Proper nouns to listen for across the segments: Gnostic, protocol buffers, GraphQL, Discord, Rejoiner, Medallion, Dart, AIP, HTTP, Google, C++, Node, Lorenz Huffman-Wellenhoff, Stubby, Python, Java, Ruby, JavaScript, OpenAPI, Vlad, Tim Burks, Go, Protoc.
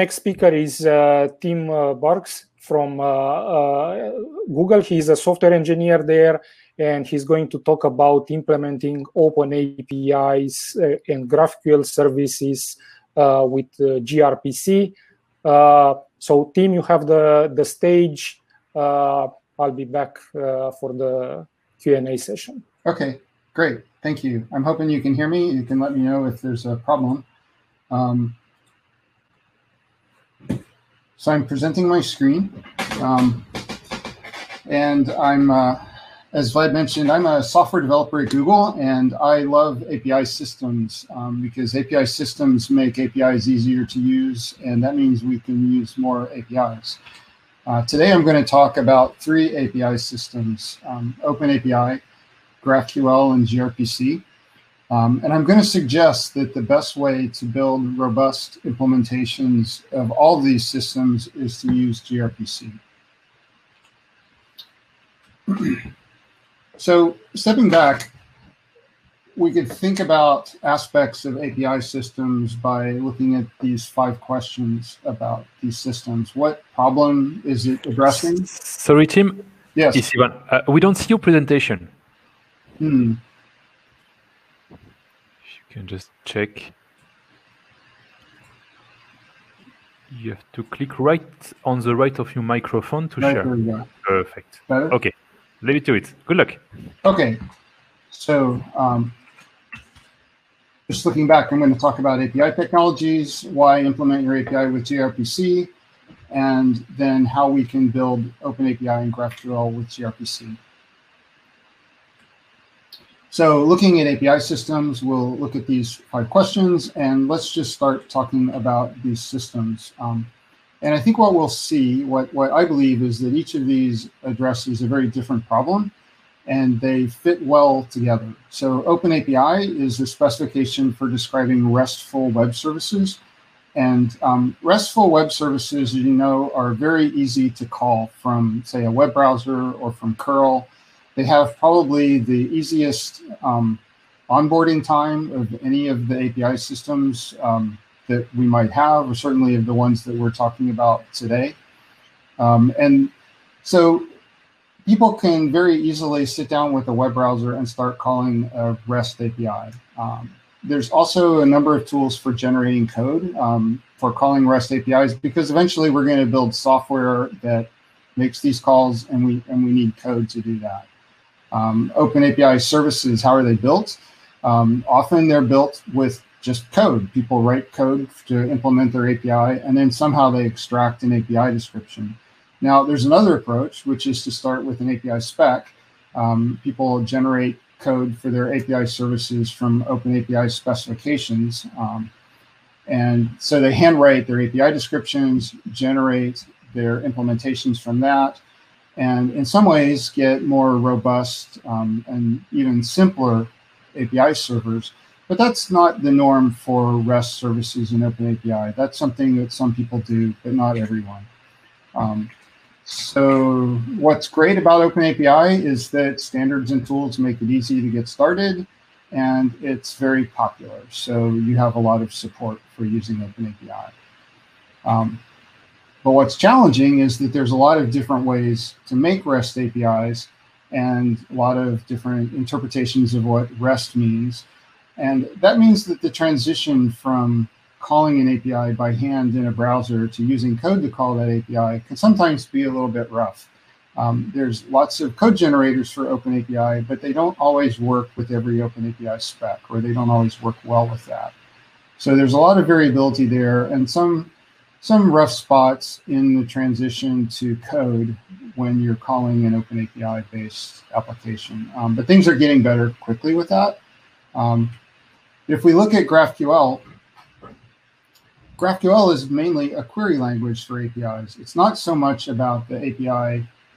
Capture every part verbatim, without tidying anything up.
Next speaker is uh, Tim Burks from uh, uh, Google. He is a software engineer there, and he's going to talk about implementing open A P Is uh, and GraphQL services uh, with uh, gRPC. Uh, so, Tim, you have the, the stage. Uh, I'll be back uh, for the Q and A session. Okay, great. Thank you. I'm hoping you can hear me. You can let me know if there's a problem. Um, So I'm presenting my screen, um, and I'm, uh, as Vlad mentioned, I'm a software developer at Google, and I love A P I systems um, because A P I systems make A P Is easier to use, and that means we can use more A P Is. Uh, today I'm going to talk about three A P I systems, um, OpenAPI, GraphQL, and gRPC. Um, and I'm going to suggest that the best way to build robust implementations of all of these systems is to use gRPC. So, stepping back, we could think about aspects of A P I systems by looking at these five questions about these systems. What problem is it addressing? Sorry, Tim. Yes. It's Ivan. Uh, we don't see your presentation. Hmm. Can just check. You have to click right on the right of your microphone to right, share. Perfect. Better? Okay, leave it to it. Good luck. Okay, so um, just looking back, I'm going to talk about A P I technologies, why implement your A P I with gRPC, and then how we can build OpenAPI and GraphQL with gRPC. So looking at A P I systems, we'll look at these five questions, and let's just start talking about these systems. Um, and I think what we'll see, what, what I believe, is that each of these addresses a very different problem, and they fit well together. So OpenAPI is a specification for describing RESTful web services. And um, RESTful web services, as you know, are very easy to call from, say, a web browser or from curl. They have probably the easiest um, onboarding time of any of the A P I systems um, that we might have, or certainly of the ones that we're talking about today. Um, and so people can very easily sit down with a web browser and start calling a REST A P I. Um, there's also a number of tools for generating code um, for calling REST A P Is, because eventually we're going to build software that makes these calls, and we, and we need code to do that. Um, OpenAPI services, how are they built? Um, often they're built with just code. People write code to implement their A P I, and then somehow they extract an A P I description. Now, there's another approach, which is to start with an A P I spec. Um, people generate code for their A P I services from OpenAPI specifications. Um, and so they handwrite their A P I descriptions, generate their implementations from that, and in some ways get more robust um, and even simpler A P I servers. But that's not the norm for REST services in OpenAPI. That's something that some people do, but not everyone. Um, so what's great about OpenAPI is that standards and tools make it easy to get started, and it's very popular. So you have a lot of support for using OpenAPI. Um, But what's challenging is that there's a lot of different ways to make REST A P Is and a lot of different interpretations of what REST means. And that means that the transition from calling an A P I by hand in a browser to using code to call that A P I can sometimes be a little bit rough. Um, there's lots of code generators for OpenAPI, but they don't always work with every OpenAPI spec, or they don't always work well with that. So there's a lot of variability there, and some Some rough spots in the transition to code when you're calling an OpenAPI-based application. Um, but things are getting better quickly with that. Um, if we look at GraphQL, GraphQL is mainly a query language for A P Is. It's not so much about the A P I,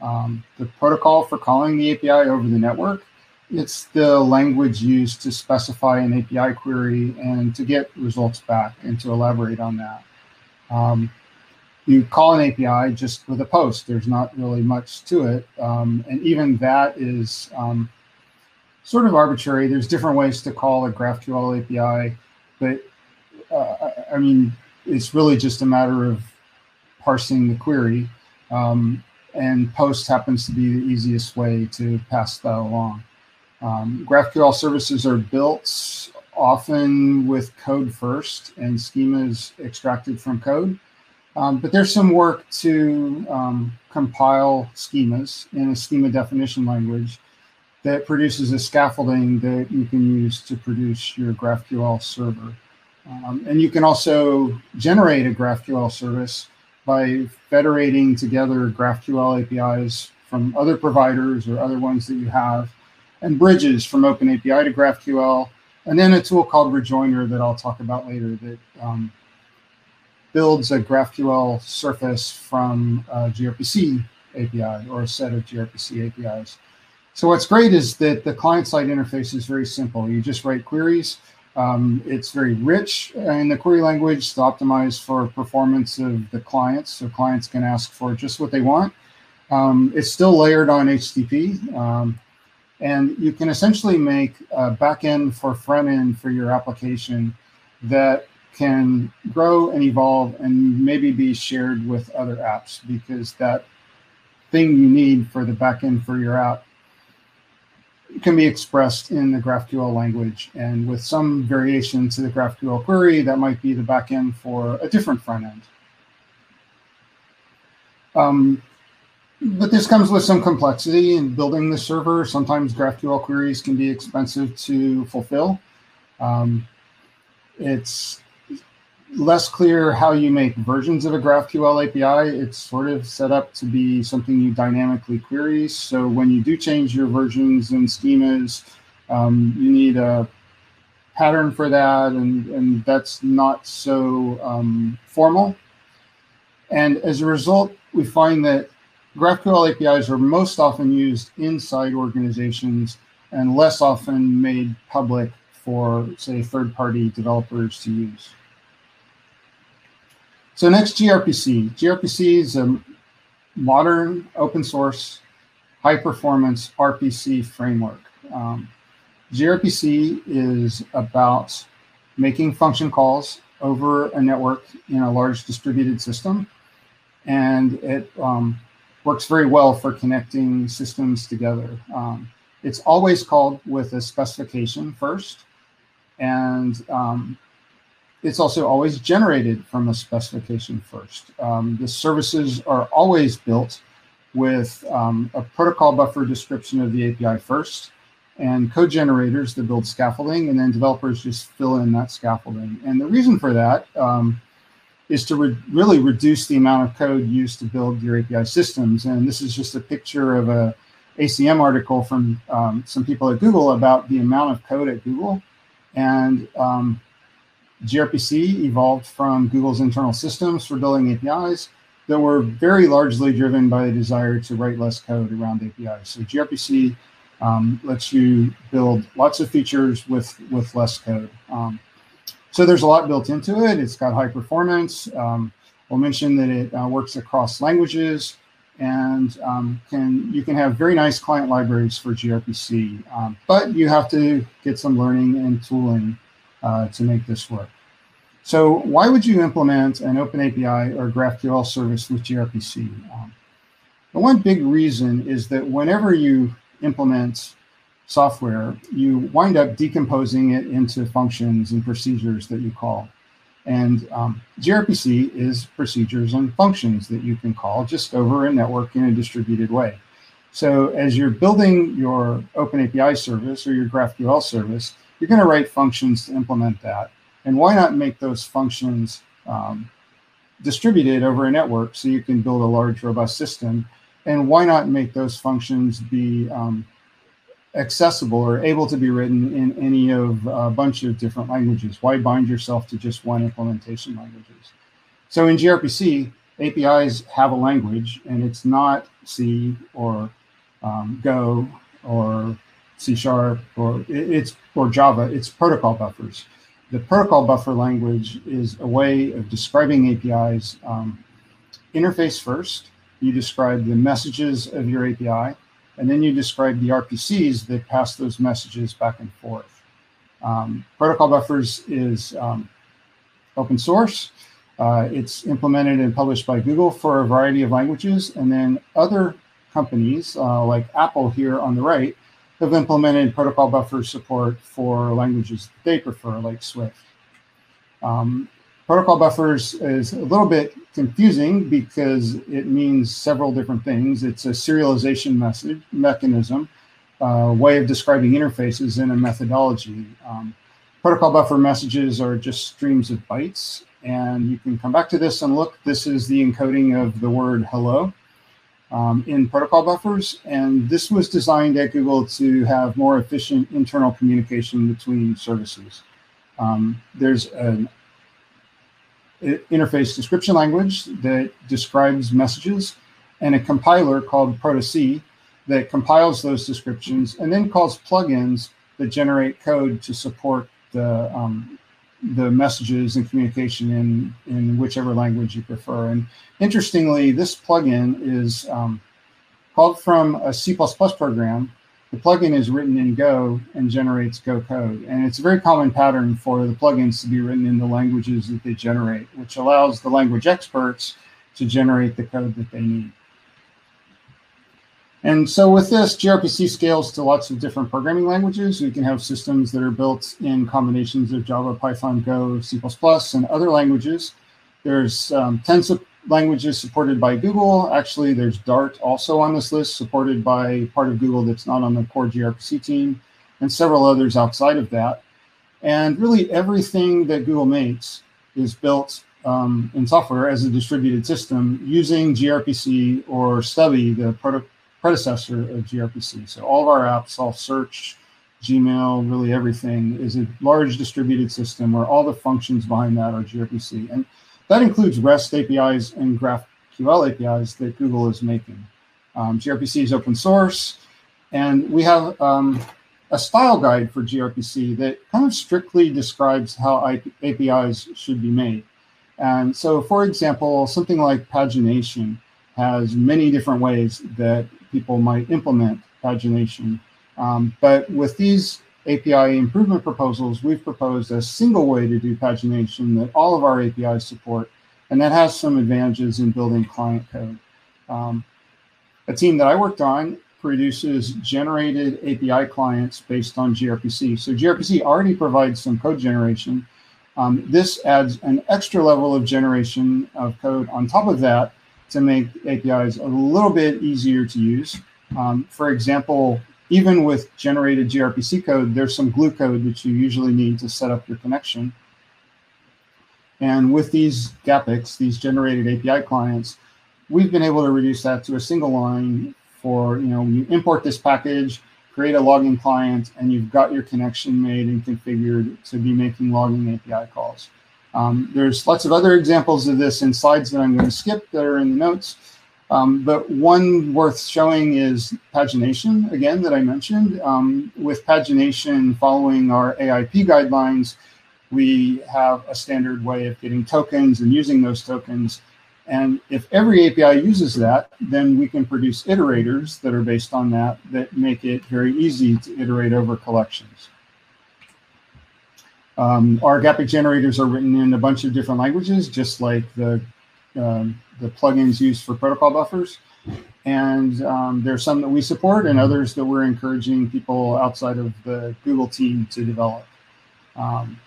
um, the protocol for calling the A P I over the network. It's the language used to specify an A P I query and to get results back and to elaborate on that. Um, you call an A P I just with a post. There's not really much to it. Um, and even that is um, sort of arbitrary. There's different ways to call a GraphQL A P I. But, uh, I mean, it's really just a matter of parsing the query. Um, and post happens to be the easiest way to pass that along. Um, GraphQL services are built often with code first, and schema is extracted from code. Um, but there's some work to um, compile schemas in a schema definition language that produces a scaffolding that you can use to produce your GraphQL server. Um, and you can also generate a GraphQL service by federating together GraphQL A P Is from other providers or other ones that you have, and bridges from OpenAPI to GraphQL, and then a tool called Rejoiner that I'll talk about later that um, builds a GraphQL surface from a gRPC A P I or a set of gRPC A P Is. So what's great is that the client-side interface is very simple. You just write queries. Um, it's very rich in the query language to optimize for performance of the clients. So clients can ask for just what they want. Um, it's still layered on H T T P. Um, and you can essentially make a backend for front-end for your application that can grow and evolve and maybe be shared with other apps, because that thing you need for the backend for your app can be expressed in the GraphQL language. And with some variation to the GraphQL query, that might be the backend for a different front end. Um, but this comes with some complexity in building the server. Sometimes GraphQL queries can be expensive to fulfill. Um, it's less clear how you make versions of a GraphQL A P I. It's sort of set up to be something you dynamically query. So when you do change your versions and schemas, um, you need a pattern for that, and, and that's not so um, formal. And as a result, we find that GraphQL A P Is are most often used inside organizations and less often made public for, say, third-party developers to use. So next, gRPC. gRPC is a modern, open source, high performance R P C framework. Um, gRPC is about making function calls over a network in a large distributed system. And it um, works very well for connecting systems together. Um, it's always called with a specification first. And um, It's also always generated from a specification first. Um, the services are always built with um, a protocol buffer description of the A P I first, and code generators that build scaffolding, and then developers just fill in that scaffolding. And the reason for that um, is to re really reduce the amount of code used to build your A P I systems. And this is just a picture of a A C M article from um, some people at Google about the amount of code at Google. And um, gRPC evolved from Google's internal systems for building A P Is that were very largely driven by a desire to write less code around A P Is. So gRPC um, lets you build lots of features with, with less code. Um, so there's a lot built into it. It's got high performance. Um, we'll mention that it uh, works across languages, and um, can you can have very nice client libraries for gRPC, um, but you have to get some learning and tooling Uh, to make this work. So why would you implement an OpenAPI or GraphQL service with gRPC? Um, the one big reason is that whenever you implement software, you wind up decomposing it into functions and procedures that you call. And um, gRPC is procedures and functions that you can call just over a network in a distributed way. So as you're building your OpenAPI service or your GraphQL service, you're going to write functions to implement that. And why not make those functions um, distributed over a network so you can build a large, robust system? And why not make those functions be um, accessible or able to be written in any of a bunch of different languages? Why bind yourself to just one implementation languages? So in gRPC, A P Is have a language, and it's not C or um, Go or C Sharp or it's or Java, it's protocol buffers. The protocol buffer language is a way of describing A P Is. Um, interface first, you describe the messages of your A P I, and then you describe the R P Cs that pass those messages back and forth. Um, protocol buffers is um, open source. Uh, it's implemented and published by Google for a variety of languages. And then other companies, uh, like Apple here on the right, have implemented protocol buffer support for languages that they prefer, like Swift. Um, protocol buffers is a little bit confusing because it means several different things. It's a serialization message mechanism, uh, way of describing interfaces in a methodology. Um, protocol buffer messages are just streams of bytes. And you can come back to this and look. This is the encoding of the word hello um, in protocol buffers. And this was designed at Google to have more efficient internal communication between services. Um, there's an interface description language that describes messages and a compiler called Protoc that compiles those descriptions and then calls plugins that generate code to support the um, the messages and communication in, in whichever language you prefer. And interestingly, this plugin is um, called from a C plus plus program. The plugin is written in Go and generates Go code. And it's a very common pattern for the plugins to be written in the languages that they generate, which allows the language experts to generate the code that they need. And so with this, gRPC scales to lots of different programming languages. We can have systems that are built in combinations of Java, Python, Go, C plus plus, and other languages. There's um, tens of languages supported by Google. Actually, there's Dart also on this list, supported by part of Google that's not on the core gRPC team, and several others outside of that. And really everything that Google makes is built um, in software as a distributed system using gRPC or Stubby, the protocol predecessor of gRPC. So all of our apps, all search, Gmail, really everything is a large distributed system where all the functions behind that are gRPC. And that includes REST A P Is and GraphQL A P Is that Google is making. Um, gRPC is open source. And we have um, a style guide for gRPC that kind of strictly describes how A P Is should be made. And so, for example, something like pagination has many different ways that people might implement pagination. Um, but with these A P I improvement proposals, we've proposed a single way to do pagination that all of our A P Is support, and that has some advantages in building client code. Um, a team that I worked on produces generated A P I clients based on gRPC. So gRPC already provides some code generation. Um, this adds an extra level of generation of code on top of that to make A P Is a little bit easier to use. Um, for example, even with generated gRPC code, there's some glue code that you usually need to set up your connection. And with these GAPICs, these generated A P I clients, we've been able to reduce that to a single line for, you know, you import this package, create a login client, and you've got your connection made and configured to be making login A P I calls. Um, there's lots of other examples of this in slides that I'm going to skip that are in the notes. Um, but one worth showing is pagination, again, that I mentioned. Um, with pagination following our A I P guidelines, we have a standard way of getting tokens and using those tokens. And if every A P I uses that, then we can produce iterators that are based on that that make it very easy to iterate over collections. Um, our GAPIC generators are written in a bunch of different languages, just like the, um, the plugins used for protocol buffers. And um, there are some that we support and others that we're encouraging people outside of the Google team to develop. Um,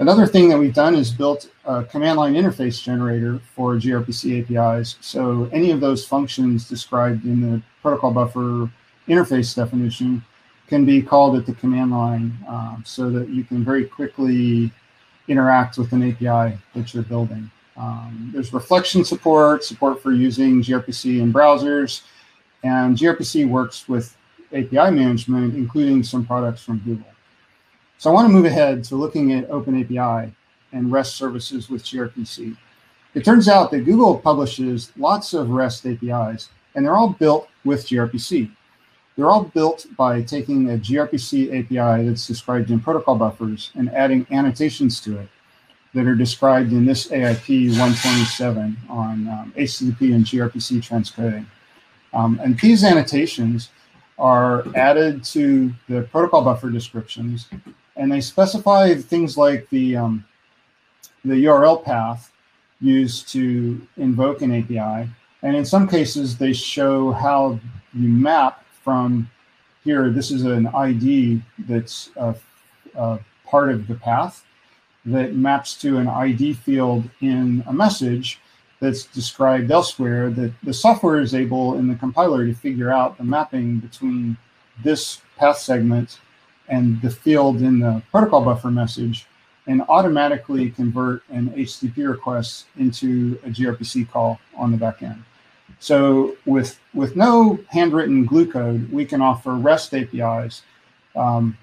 another thing that we've done is built a command line interface generator for gRPC A P Is. So any of those functions described in the protocol buffer interface definition can be called at the command line um, so that you can very quickly interact with an A P I that you're building. Um, there's reflection support, support for using gRPC in browsers, and gRPC works with A P I management, including some products from Google. So I want to move ahead to looking at OpenAPI and REST services with gRPC. It turns out that Google publishes lots of REST A P Is, and they're all built with gRPC. They're all built by taking a gRPC A P I that's described in protocol buffers and adding annotations to it that are described in this A I P one twenty-seven on um, H T T P and gRPC transcoding. Um, and these annotations are added to the protocol buffer descriptions, and they specify things like the, um, the U R L path use to invoke an A P I. And in some cases, they show how you map from here. This is an I D that's a, a part of the path that maps to an I D field in a message that's described elsewhere, that the software is able in the compiler to figure out the mapping between this path segment and the field in the protocol buffer message, and automatically convert an H T T P request into a gRPC call on the back end. So with, with no handwritten glue code, we can offer REST A P Is um,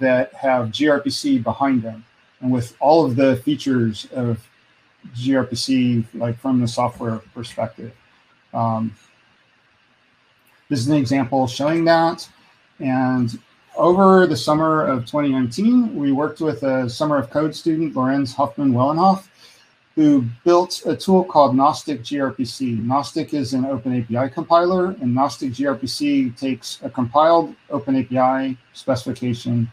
that have gRPC behind them. And with all of the features of gRPC, like from the software perspective. Um, this is an example showing that. And over the summer of twenty nineteen, we worked with a Summer of Code student, Lorenz Huffman-Wellenhoff, who built a tool called Gnostic gRPC. Gnostic is an OpenAPI compiler, and Gnostic gRPC takes a compiled OpenAPI specification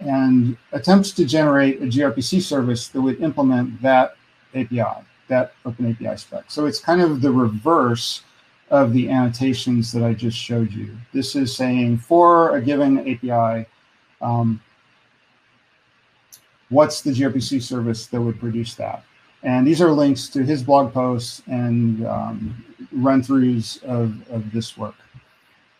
and attempts to generate a gRPC service that would implement that A P I, that OpenAPI spec. So it's kind of the reverse of the annotations that I just showed you. This is saying for a given A P I, um, what's the gRPC service that would produce that? And these are links to his blog posts and um, run-throughs of, of this work.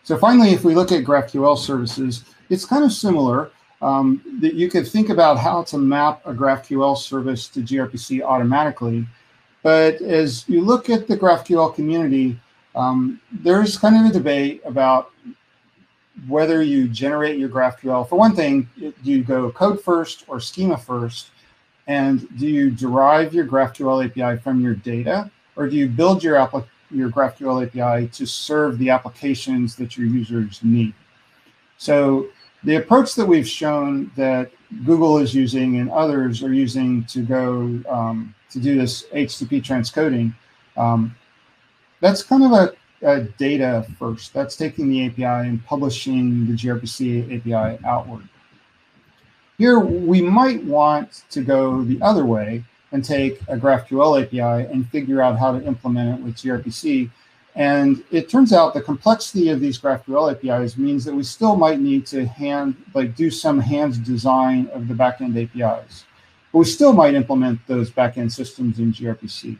So finally, if we look at GraphQL services, it's kind of similar. Um, that you could think about how to map a GraphQL service to gRPC automatically. But as you look at the GraphQL community, um, there's kind of a debate about whether you generate your GraphQL. For one thing, do you go code first or schema first? And do you derive your GraphQL A P I from your data? Or do you build your, your GraphQL A P I to serve the applications that your users need? So the approach that we've shown that Google is using and others are using to go um, to do this H T T P transcoding, um, that's kind of a, a data first. That's taking the A P I and publishing the gRPC A P I outward. Here, we might want to go the other way and take a GraphQL A P I and figure out how to implement it with gRPC. And it turns out the complexity of these GraphQL A P Is means that we still might need to hand, like do some hands design of the backend A P Is. But we still might implement those backend systems in gRPC.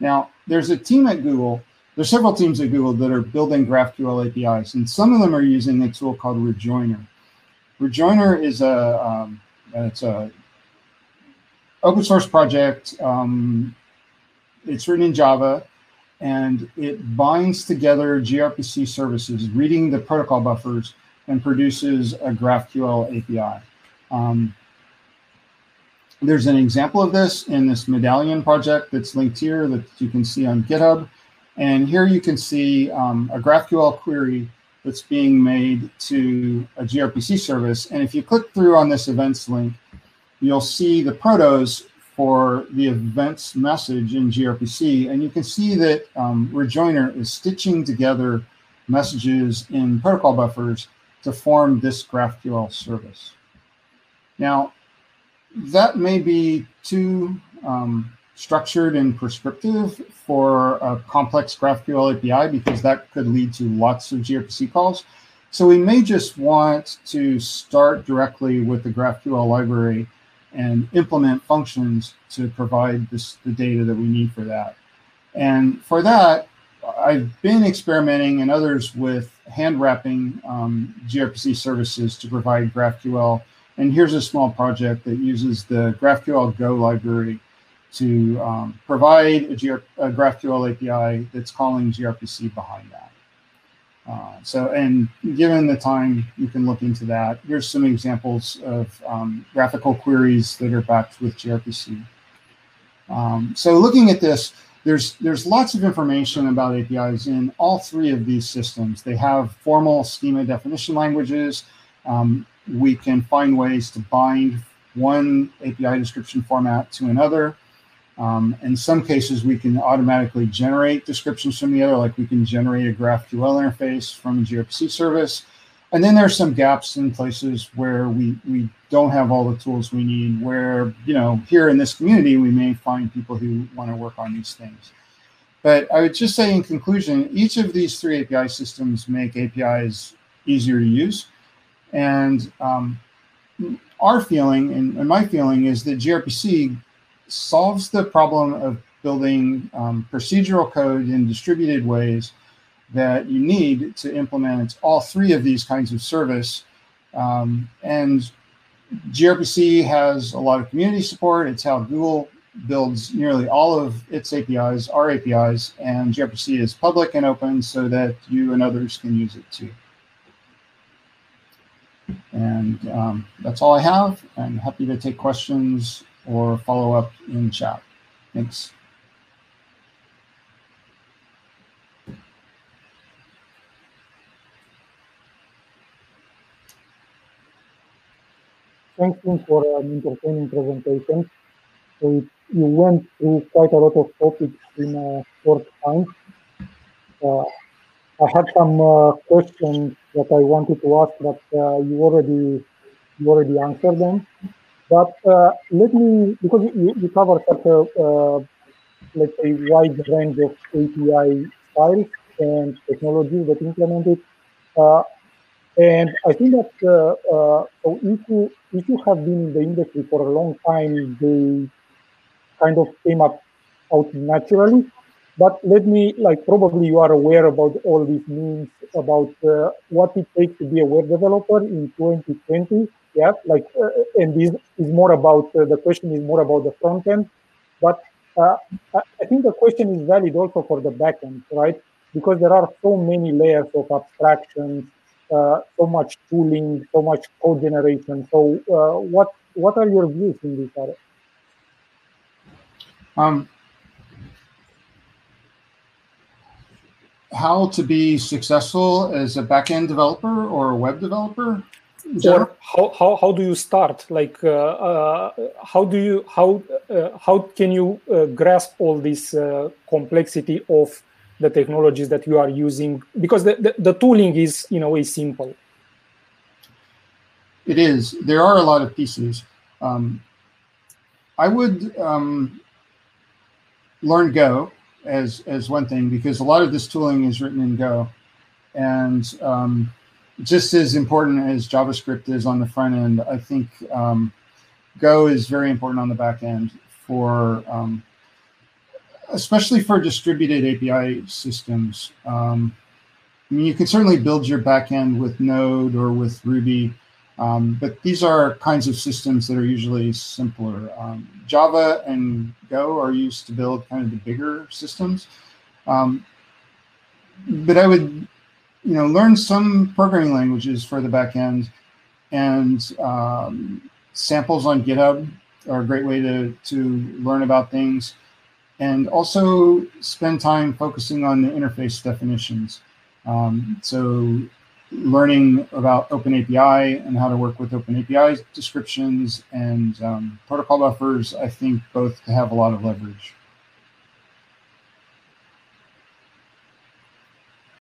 Now, there's a team at Google, there's several teams at Google that are building GraphQL A P Is, and some of them are using a tool called Rejoiner. Rejoiner is a, um, it's a open source project. Um, it's written in Java. And it binds together gRPC services, reading the protocol buffers, and produces a GraphQL A P I. Um, there's an example of this in this Medallion project that's linked here that you can see on GitHub. And here you can see um, a GraphQL query that's being made to a gRPC service. And if you click through on this events link, you'll see the protos for the events message in gRPC, and you can see that um, Rejoiner is stitching together messages in protocol buffers to form this GraphQL service. Now, that may be too um, structured and prescriptive for a complex GraphQL A P I because that could lead to lots of gRPC calls. So we may just want to start directly with the GraphQL library and implement functions to provide this, the data that we need for that. And for that, I've been experimenting and others with hand wrapping um, gRPC services to provide GraphQL. And here's a small project that uses the GraphQL Go library to um, provide a, a GraphQL A P I that's calling gRPC behind that. Uh, so, and given the time, you can look into that. Here's some examples of um, graphical queries that are backed with gRPC. Um, so looking at this, there's, there's lots of information about A P Is in all three of these systems. They have formal schema definition languages. Um, we can find ways to bind one A P I description format to another. Um, in some cases, we can automatically generate descriptions from the other, like we can generate a GraphQL interface from a gRPC service. And then there's some gaps in places where we, we don't have all the tools we need, where, you know, here in this community, we may find people who want to work on these things. But I would just say in conclusion, each of these three A P I systems make A P Is easier to use. And um, our feeling, and, and my feeling, is that gRPC solves the problem of building um, procedural code in distributed ways that you need to implement all three of these kinds of service. Um, and gRPC has a lot of community support. It's how Google builds nearly all of its A P Is, our A P Is, and gRPC is public and open so that you and others can use it too. And um, that's all I have. I'm happy to take questions or follow up in chat. Thanks. Thanks for an entertaining presentation. So it, you went through quite a lot of topics in a short time. Uh, I had some uh, questions that I wanted to ask, but uh, you already you already answered them. But uh, let me, because you, you covered such a uh, let's say wide range of A P I styles and technologies that implement it. Uh, And I think that uh, uh, so if you if you have been in the industry for a long time, they kind of came up out naturally. But let me, like, probably you are aware about all these memes about uh, what it takes to be a web developer in twenty twenty. Yeah, like, uh, and this is more about uh, the question is more about the front end, but uh, I think the question is valid also for the back end, right? Because there are so many layers of abstractions. Uh, so much tooling, so much code generation. So, uh, what what are your views in this area? Um, how to be successful as a backend developer or a web developer? Or how how how do you start? Like, uh, uh, how do you how uh, how can you uh, grasp all this uh, complexity of the technologies that you are using, because the, the, the tooling is, in a way, simple. It is. There are a lot of pieces. Um, I would um, learn Go as, as one thing, because a lot of this tooling is written in Go. And um, just as important as JavaScript is on the front end, I think um, Go is very important on the back end for um, especially for distributed A P I systems. Um, I mean, you can certainly build your backend with Node or with Ruby, um, but these are kinds of systems that are usually simpler. Um, Java and Go are used to build kind of the bigger systems. Um, but I would, you know, learn some programming languages for the backend, and um, samples on GitHub are a great way to, to learn about things. And also spend time focusing on the interface definitions. Um, so learning about OpenAPI and how to work with OpenAPI descriptions and um, protocol buffers, I think both have a lot of leverage.